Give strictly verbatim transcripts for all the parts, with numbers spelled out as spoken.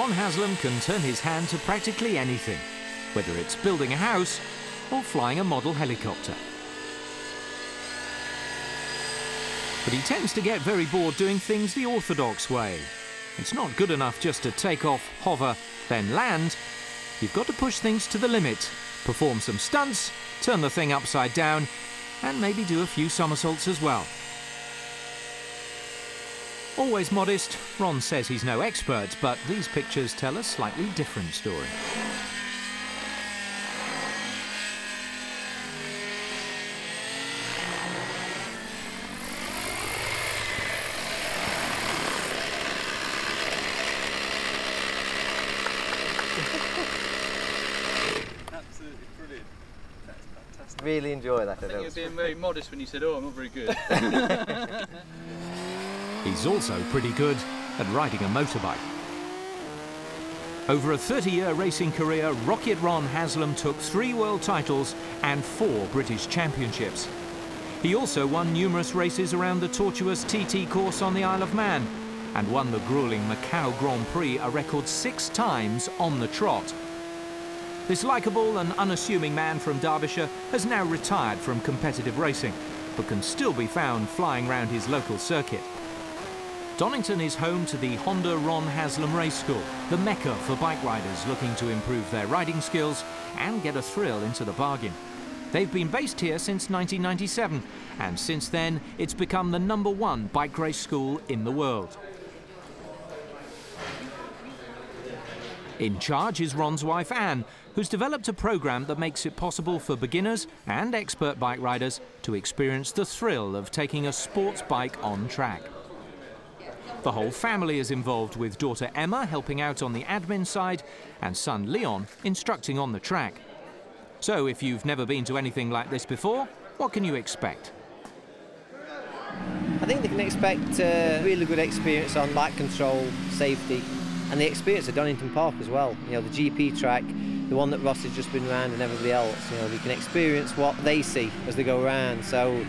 Ron Haslam can turn his hand to practically anything, whether it's building a house or flying a model helicopter. But he tends to get very bored doing things the orthodox way. It's not good enough just to take off, hover, then land. You've got to push things to the limit, perform some stunts, turn the thing upside down, and maybe do a few somersaults as well. Always modest, Ron says he's no expert, but these pictures tell a slightly different story. Really enjoy that. I think you're being very modest when you said, oh, I'm not very good. He's also pretty good at riding a motorbike. Over a thirty-year racing career, Rocket Ron Haslam took three world titles and four British championships. He also won numerous races around the tortuous T T course on the Isle of Man and won the gruelling Macau Grand Prix a record six times on the trot. This likeable and unassuming man from Derbyshire has now retired from competitive racing, but can still be found flying round his local circuit. Donington is home to the Honda Ron Haslam Race School, the mecca for bike riders looking to improve their riding skills and get a thrill into the bargain. They've been based here since nineteen ninety-seven, and since then it's become the number one bike race school in the world. In charge is Ron's wife, Anne, who's developed a program that makes it possible for beginners and expert bike riders to experience the thrill of taking a sports bike on track. The whole family is involved, with daughter Emma helping out on the admin side and son Leon instructing on the track. So if you've never been to anything like this before, what can you expect? I think they can expect a really good experience on bike control, safety, and the experience at Donington Park as well. You know, the G P track, the one that Ross has just been around, and everybody else. You know, they can experience what they see as they go around. So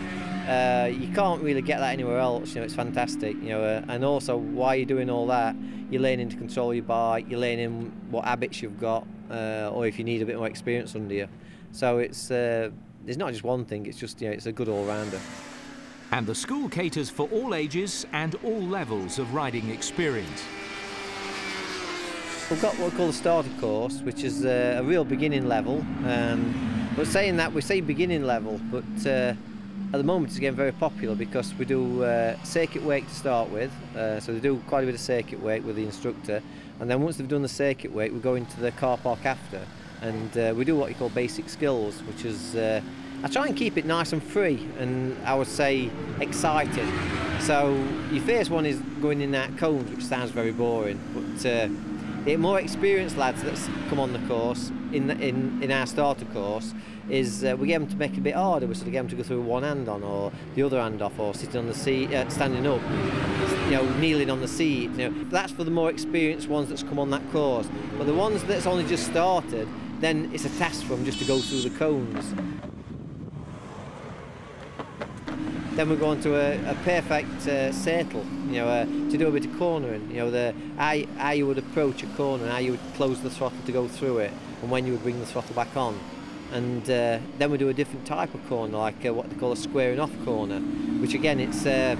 uh, you can't really get that anywhere else. You know, it's fantastic. You know, uh, and also while you're doing all that, you're learning to control your bike. You're learning what habits you've got, uh, or if you need a bit more experience under you. So it's uh, it's not just one thing. It's just, you know, it's a good all-rounder. And the school caters for all ages and all levels of riding experience. We've got what we call the starter course, which is uh, a real beginning level. Um, but saying that, we say beginning level, but uh, at the moment it's getting very popular because we do uh, circuit wake to start with. Uh, so they do quite a bit of circuit wake with the instructor. And then once they've done the circuit wake, we go into the car park after. And uh, we do what you call basic skills, which is, uh, I try and keep it nice and free and, I would say, exciting. So your first one is going in that cones, which sounds very boring, but uh, the more experienced lads that's come on the course, in, the, in, in our starter course, is uh, we get them to make it a bit harder. We sort of get them to go through one hand on, or the other hand off, or sitting on the seat, uh, standing up, you know, kneeling on the seat. You know, that's for the more experienced ones that's come on that course. But the ones that's only just started, then it's a task for them just to go through the cones. Then we go on to a, a perfect uh, circle, you know, uh, to do a bit of cornering, you know, the, how, how you would approach a corner, how you would close the throttle to go through it, and when you would bring the throttle back on. And uh, then we do a different type of corner, like uh, what they call a squaring off corner, which again, it's, uh,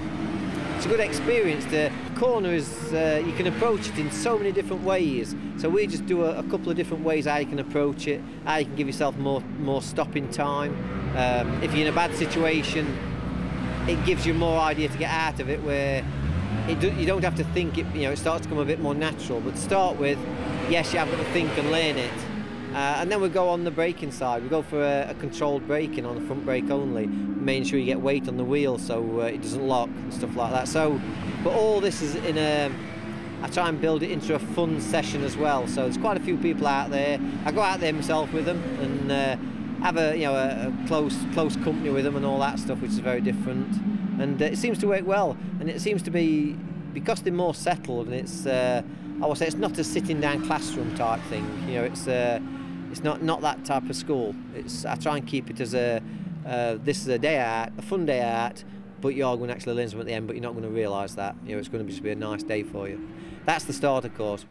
it's a good experience. The corner is, uh, you can approach it in so many different ways. So we just do a, a couple of different ways how you can approach it, how you can give yourself more, more stopping time. Um, if you're in a bad situation, it gives you more idea to get out of it, where it do, you don't have to think it, you know, it starts to become a bit more natural. But to start with, yes, you have got to think and learn it. Uh, and then we go on the braking side. We go for a, a controlled braking on the front brake only, making sure you get weight on the wheel so uh, it doesn't lock and stuff like that. So, but all this is in a, I try and build it into a fun session as well. So there's quite a few people out there. I go out there myself with them and uh, have a, you know, a close close company with them and all that stuff, which is very different, and uh, it seems to work well. And it seems to be, because they're more settled, and it's uh, I would say it's not a sitting down classroom type thing. You know, it's uh, it's not not that type of school. It's, I try and keep it as a uh, this is a day out, a fun day out, but you are going to actually learn something at the end, but you're not going to realise that. You know, it's going to just be a nice day for you. That's the starter course.